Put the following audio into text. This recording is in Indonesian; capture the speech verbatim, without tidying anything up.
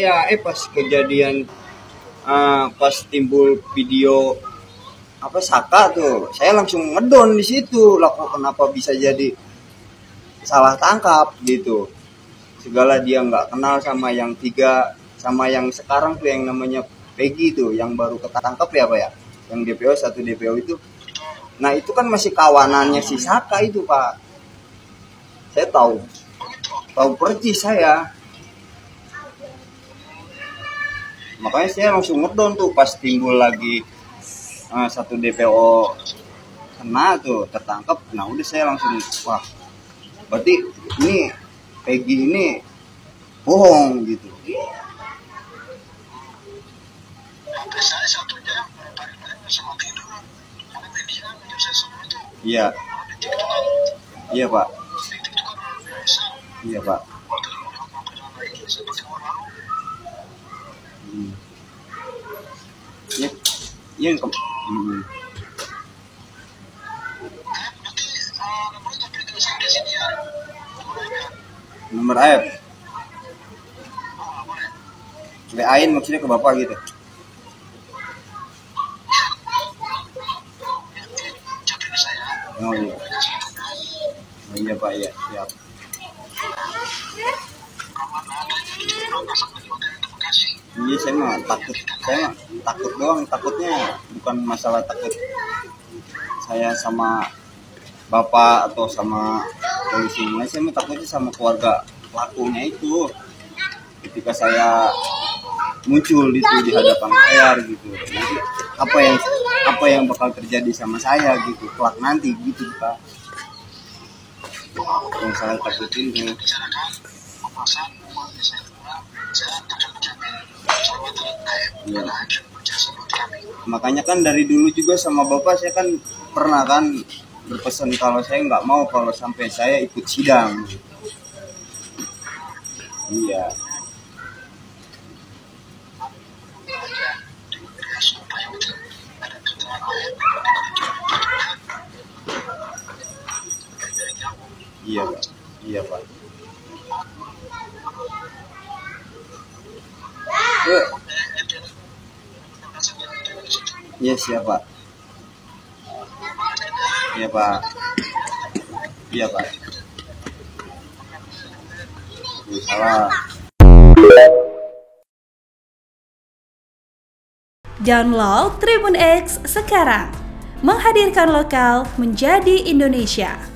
Ya, eh pas kejadian uh, pas timbul video apa Saka tuh, saya langsung ngedon di situ. Lah kok kenapa bisa jadi salah tangkap gitu? Segala dia nggak kenal sama yang tiga, sama yang sekarang tuh yang namanya Pegi tuh, yang baru ketangkap ya apa ya? Yang D P O satu D P O itu. Nah itu kan masih kawanannya si Saka itu Pak. Saya tahu, tahu persis saya. Makanya saya langsung ngedon tuh pas timbul lagi uh, satu D P O kena tuh tertangkap. Nah udah saya langsung wah berarti ini Pegi ini bohong gitu. Iya. Iya Pak. Iya Pak. Hmm. Ya, yang hmm. Nomor A F. B A-in maksudnya ke Bapak gitu. Oh iya. Oh, iya Pak, iya, siap. Iya saya mah takut, saya takut doang, takutnya bukan masalah takut saya sama bapak atau sama polisi, saya mah takutnya sama keluarga pelakunya itu ketika saya muncul itu di hadapan layar gitu, nanti apa yang apa yang bakal terjadi sama saya gitu, kelak nanti gitu Pak, yang saya takutin tuh. Ya. Makanya kan dari dulu juga sama bapak saya kan pernah kan berpesan kalau saya nggak mau kalau sampai saya ikut sidang. Iya. Iya Pak. Iya Pak. Iya siap Pak. Iya Pak. Iya Pak. Salah. Download Tribun X sekarang. Menghadirkan lokal menjadi Indonesia.